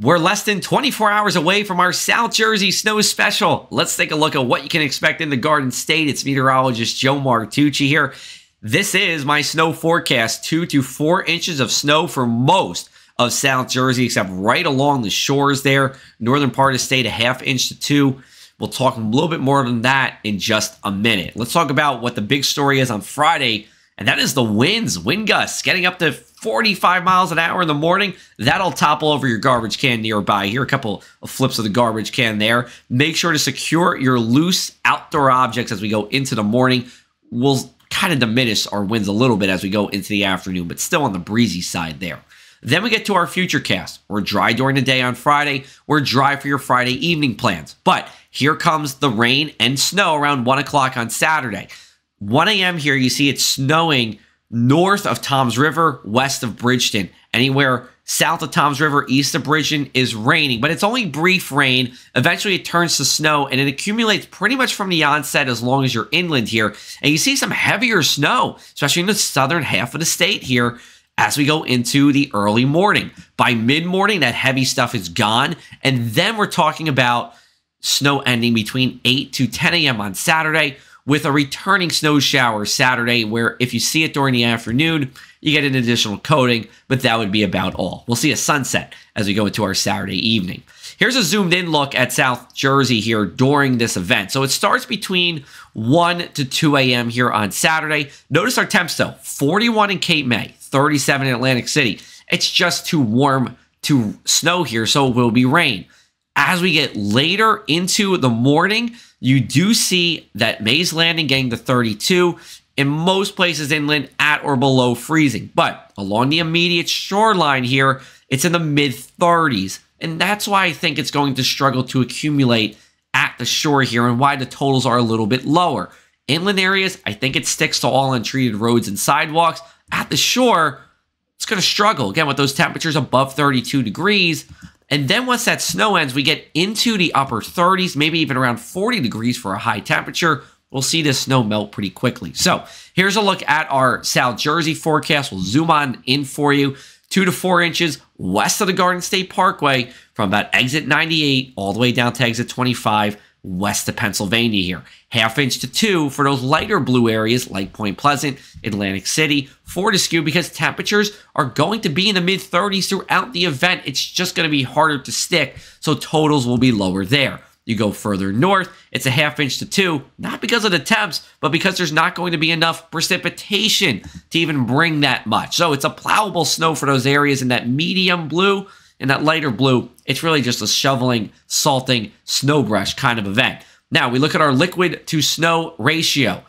We're less than 24 hours away from our South Jersey Snow Special. Let's take a look at what you can expect in the Garden State. It's meteorologist Joe Martucci here. This is my snow forecast, 2 to 4 inches of snow for most of South Jersey, except right along the shores there. Northern part of the state, 1/2 inch to 2. We'll talk a little bit more than that in just a minute. Let's talk about what the big story is on Friday, and that is the winds, wind gusts, getting up to 45 miles an hour in the morning. That'll topple over your garbage can nearby. Here are a couple of flips of the garbage can there. Make sure to secure your loose outdoor objects as we go into the morning. We'll kind of diminish our winds a little bit as we go into the afternoon, but still on the breezy side there. Then we get to our future cast. We're dry during the day on Friday. We're dry for your Friday evening plans. But here comes the rain and snow around 1 o'clock on Saturday. 1 a.m. here, you see it's snowing north of Tom's River, west of Bridgeton. Anywhere south of Tom's River, east of Bridgeton is raining, but it's only brief rain. Eventually it turns to snow, and it accumulates pretty much from the onset as long as you're inland here. And you see some heavier snow, especially in the southern half of the state here as we go into the early morning. By mid-morning, that heavy stuff is gone, and then we're talking about snow ending between 8 to 10 a.m. on Saturday, with a returning snow shower Saturday, where if you see it during the afternoon, you get an additional coating, but that would be about all. We'll see a sunset as we go into our Saturday evening. Here's a zoomed-in look at South Jersey here during this event. So it starts between 1 to 2 a.m. here on Saturday. Notice our temps, though, 41 in Cape May, 37 in Atlantic City. It's just too warm to snow here, so it will be rain. As we get later into the morning, you do see that May's Landing getting to 32 in most places inland at or below freezing. But along the immediate shoreline here, it's in the mid-30s. And that's why I think it's going to struggle to accumulate at the shore here and why the totals are a little bit lower. Inland areas, I think it sticks to all untreated roads and sidewalks. At the shore, it's going to struggle. Again, with those temperatures above 32 degrees, and then once that snow ends, we get into the upper 30s, maybe even around 40 degrees for a high temperature. We'll see this snow melt pretty quickly. So here's a look at our South Jersey forecast. We'll zoom on in for you. 2 to 4 inches west of the Garden State Parkway from about exit 98 all the way down to exit 25 west of Pennsylvania here. 1/2 inch to 2 for those lighter blue areas like Point Pleasant, Atlantic City, Fortescue, because temperatures are going to be in the mid-30s throughout the event. It's just going to be harder to stick, so totals will be lower there. You go further north, it's 1/2 inch to 2, not because of the temps, but because there's not going to be enough precipitation to even bring that much. So it's a plowable snow for those areas in that medium blue and that lighter blue. It's really just a shoveling, salting, snow brush kind of event. Now, we look at our liquid to snow ratio.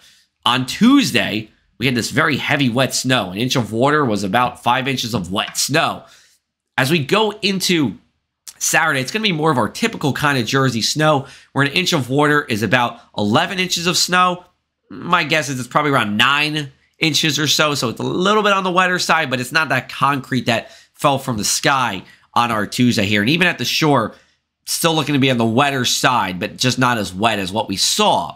On Tuesday, we had this very heavy wet snow. An inch of water was about 5 inches of wet snow. As we go into Saturday, it's going to be more of our typical kind of Jersey snow, where an inch of water is about 11 inches of snow. My guess is it's probably around 9 inches or so, so it's a little bit on the wetter side, but it's not that concrete that fell from the sky on our Tuesday here. And even at the shore, still looking to be on the wetter side, but just not as wet as what we saw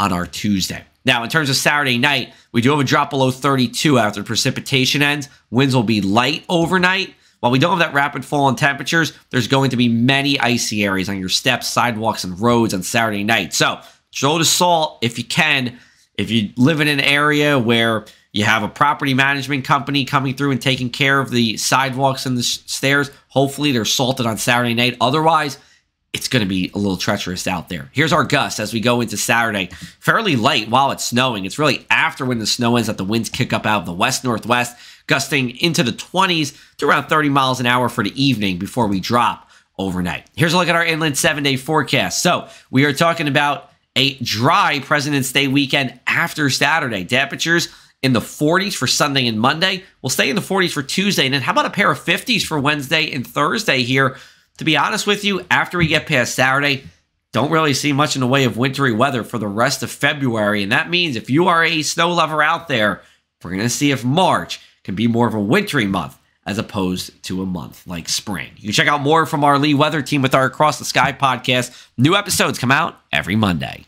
on our Tuesday. Now, in terms of Saturday night, we do have a drop below 32 after precipitation ends. Winds will be light overnight. While we don't have that rapid fall in temperatures, there's going to be many icy areas on your steps, sidewalks, and roads on Saturday night. So, shoulder salt if you can. If you live in an area where you have a property management company coming through and taking care of the sidewalks and the stairs, hopefully they're salted on Saturday night. Otherwise, it's going to be a little treacherous out there. Here's our gusts as we go into Saturday. Fairly light while it's snowing. It's really after when the snow ends that the winds kick up out of the west-northwest, gusting into the 20s to around 30 miles an hour for the evening before we drop overnight. Here's a look at our inland 7-day forecast. So we are talking about a dry President's Day weekend after Saturday. Temperatures in the 40s for Sunday and Monday. We'll stay in the 40s for Tuesday. And then how about a pair of 50s for Wednesday and Thursday here? To be honest with you, after we get past Saturday, don't really see much in the way of wintry weather for the rest of February. And that means if you are a snow lover out there, we're going to see if March can be more of a wintry month as opposed to a month like spring. You can check out more from our Lee Weather Team with our Across the Sky podcast. New episodes come out every Monday.